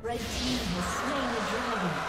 Red team has slain the dragon.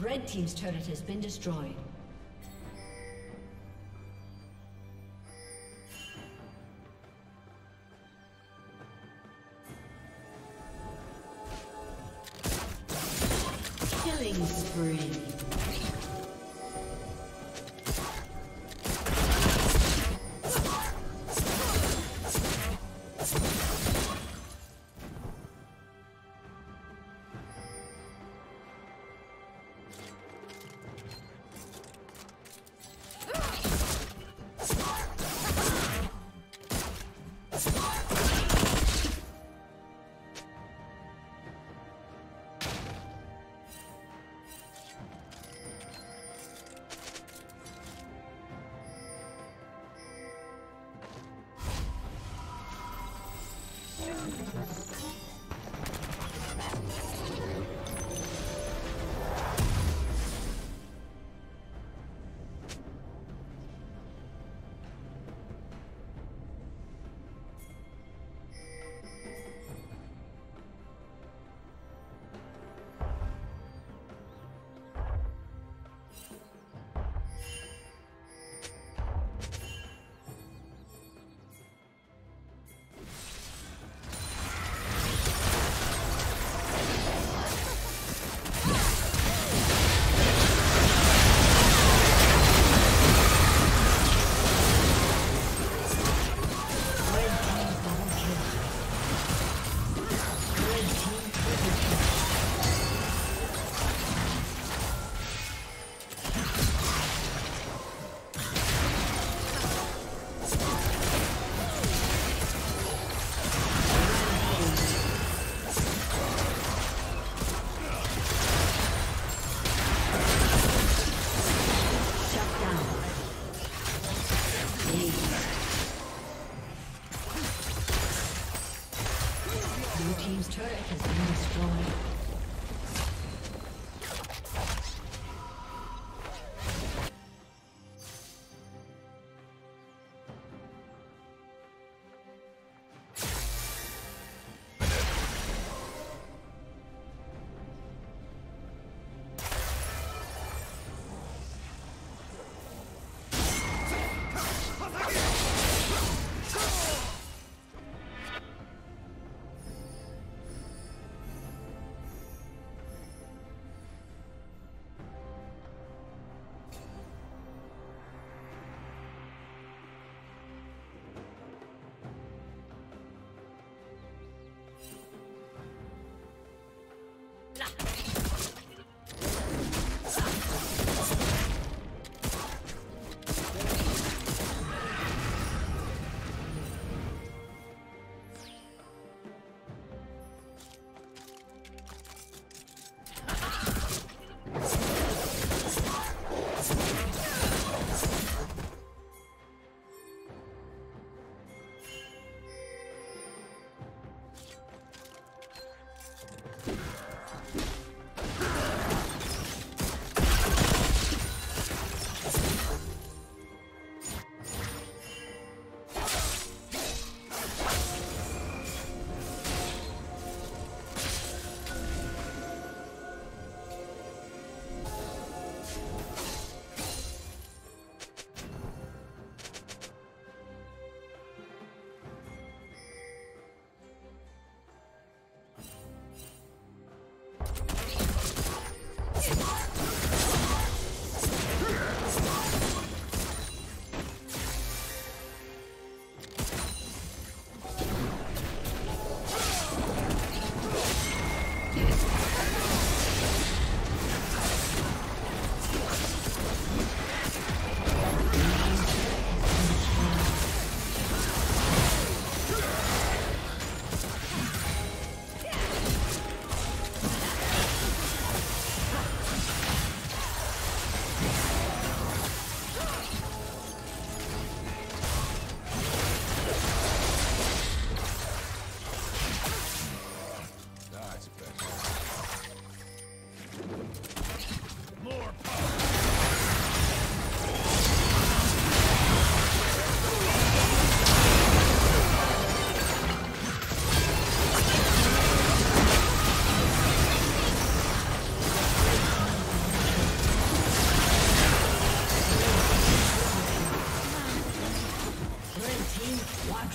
Red Team's turret has been destroyed. Killing spree.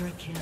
Extra kill.